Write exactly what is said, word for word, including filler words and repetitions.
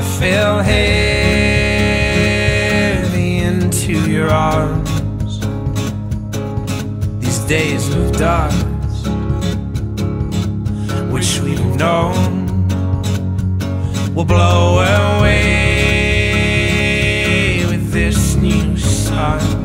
I fell heavy into your arms. These days of darkness, which we've known, will blow away with this new sun.